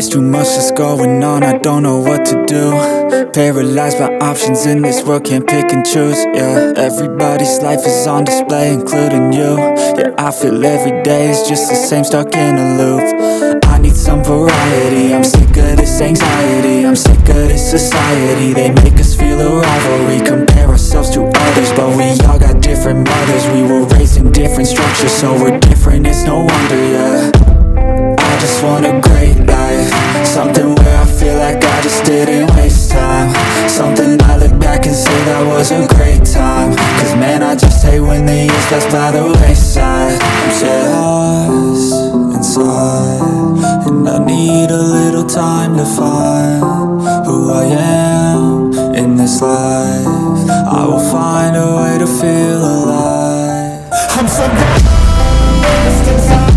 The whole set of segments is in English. There's too much that's going on, I don't know what to do. Paralyzed by options in this world, can't pick and choose, yeah. Everybody's life is on display, including you. Yeah, I feel every day is just the same, stuck in a loop. I need some variety, I'm sick of this anxiety, I'm sick of this society. They make us feel a rivalry, compare ourselves to others, but we all got different mothers. We were raised in different structures, so we're different, it's no wonder, yeah. I just want a great life, something where I feel like I just didn't waste time, something I look back and say that was a great time. Cause man, I just hate when the years pass by the wayside. I'm lost inside, and I need a little time to find who I am in this life. I will find a way to feel alive. I'm so lost inside.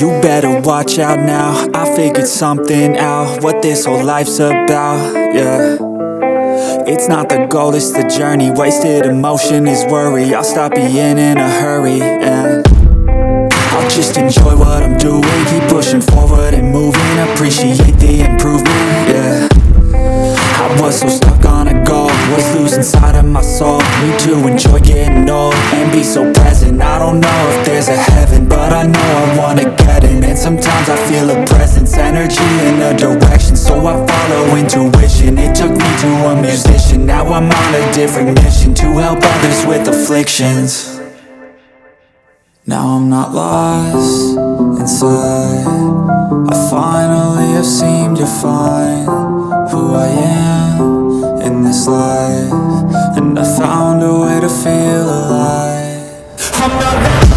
You better watch out now, I figured something out, what this whole life's about, yeah. It's not the goal, it's the journey, wasted emotion is worry. I'll stop being in a hurry, and I'll just enjoy what I'm doing, keep pushing forward and moving, appreciate the improvement, yeah. I was so stuck on a goal, was losing sight of my soul. Need to enjoy getting old and be so present. I don't know if there's a heaven, but I know I wanna get in. And sometimes I feel a presence, energy in a direction, so I follow intuition. It took me to a musician, now I'm on a different mission, to help others with afflictions. Now I'm not lost inside, I finally have seemed to find who I am in this life, and I found a way to feel alive. I'm not lost inside.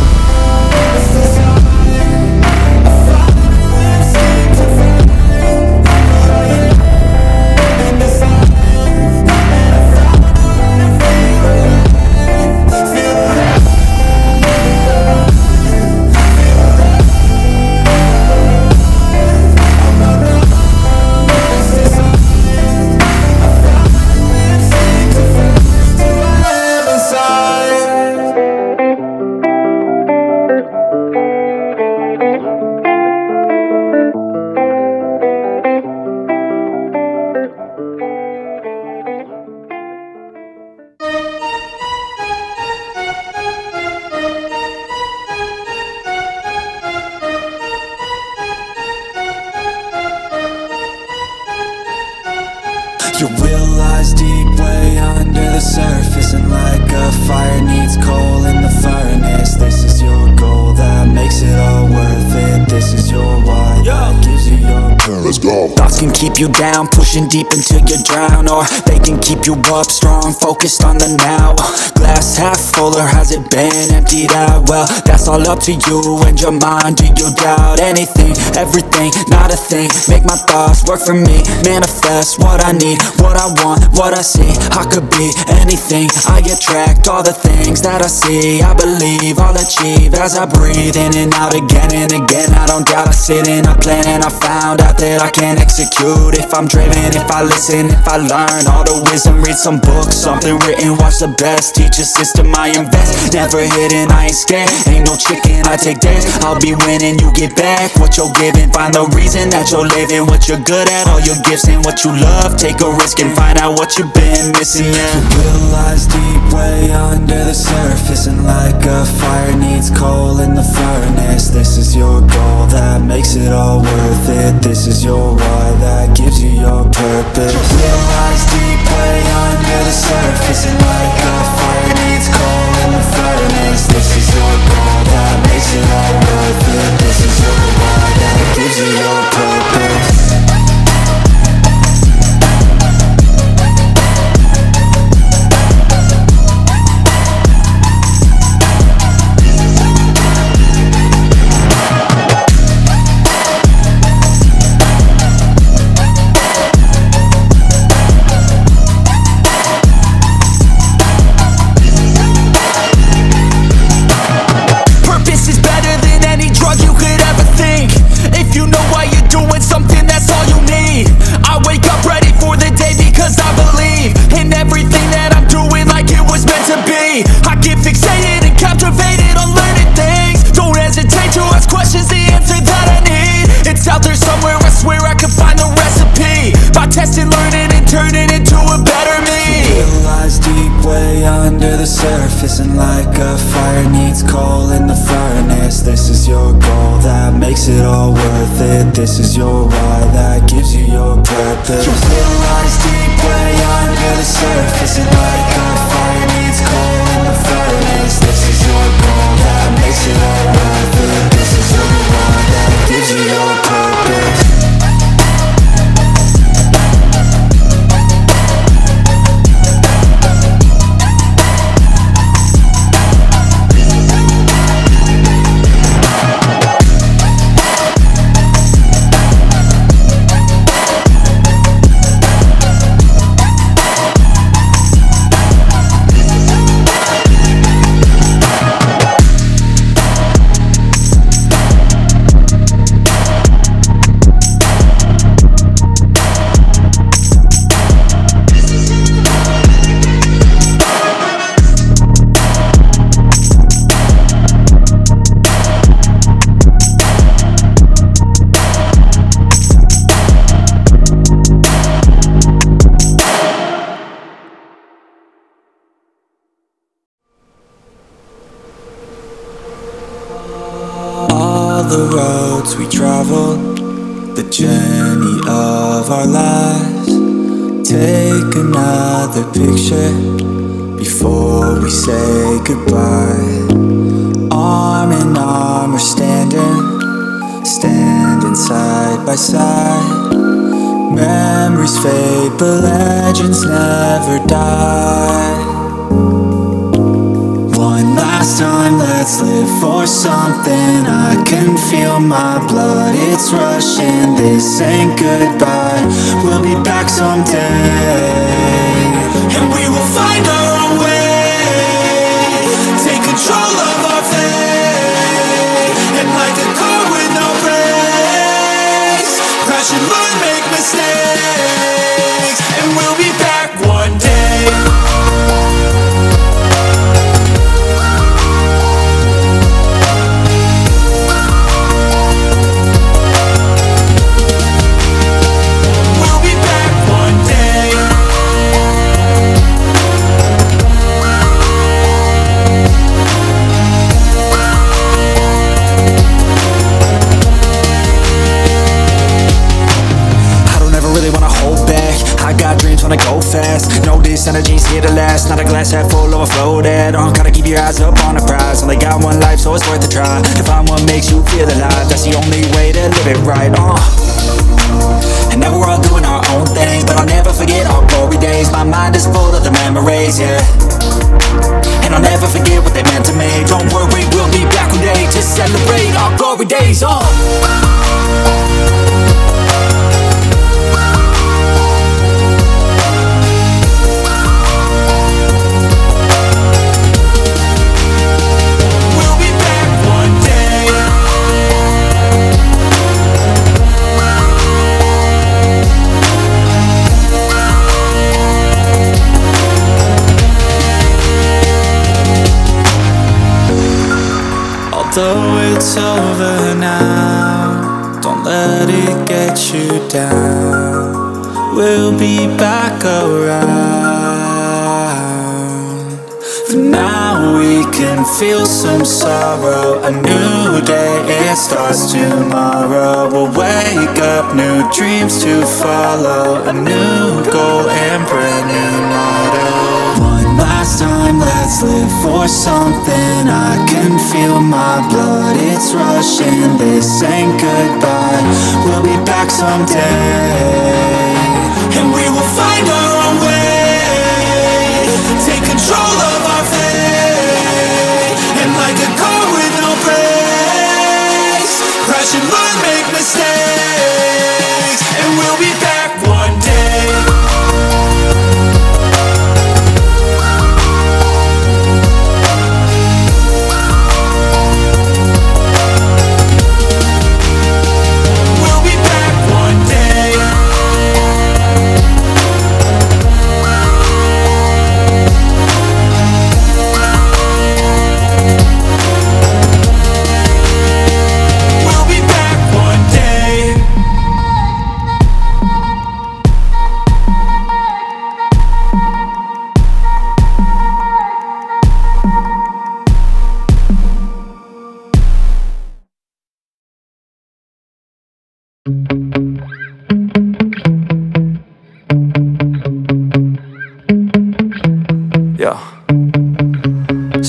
Your will lies deep way under the surface, and like a fire needs coal in the furnace, this is your goal that makes it all worth it. This is your why that gives you your power. Let's go. Thoughts can keep you down, pushing deep until you drown, or they can keep you up strong, focused on the now. Glass half full, or has it been emptied out? Well, that's all up to you and your mind. Do you doubt anything, everything, not a thing? Make my thoughts work for me, manifest what I need, what I want, what I see. I could be anything, I attract all the things that I see. I believe I'll achieve as I breathe in and out again and again. I don't doubt, I sit and I plan, and I found out that I can execute if I'm driven, if I listen, if I learn all the wisdom. Read some books, something written, watch the best teacher system I invest. Never hidden, I ain't scared, ain't no chicken, I take dares. I'll be winning, you get back what you're giving. Find the reason that you're living, what you're good at, all your gifts and what you love. Take a risk and find out what you've been missing, yeah. Your will lies deep way under the surface, and like a fire needs coal in the furnace, this is your goal that makes it all worth it. This is your why that gives you your purpose. Your will lies deep way under the surface, and like a fire needs coal in the furnace, this is your goal that makes it all worth it. This is your why that gives you your purpose. the surface, and like a fire needs coal in the furnace, this is your goal that makes it all worth it. This is your why that gives you your purpose. Your will lies deep way under the surface, and like a fire needs coal in the furnace, this is your goal that makes it all worth it. This is your why that gives you your purpose. The roads we traveled, the journey of our lives. Take another picture before we say goodbye. Arm in arm we're standing side by side. Memories fade but legends never die. Last time, let's live for something. I can feel my blood, it's rushing. This ain't goodbye, we'll be back someday, and we will find our own way. Take control of our fate, and like a car with no brakes, crash and learn, make mistakes, and we'll be back one day. Wanna go fast, no, this energy's here to last. Not a glass half full, overflow that on. Gotta keep your eyes up on the prize. Only got one life, so it's worth a try. Define what makes you feel alive. That's the only way to live it right, And now we're all doing our own things, but I'll never forget our glory days. My mind is full of the memories, yeah, and I'll never forget what they meant to me. Don't worry, we'll be back one day. Just celebrate our glory days, So it's over now, don't let it get you down. We'll be back around. For now we can feel some sorrow. A new day, it starts tomorrow. We'll wake up, new dreams to follow. A new goal and brand new motto. Last time, let's live for something. I can feel my blood, it's rushing. This ain't goodbye, we'll be back someday, and we will find our own way. Take control of our fate, and like a car with no brakes, crash and learn, make mistakes, and we'll be back one day.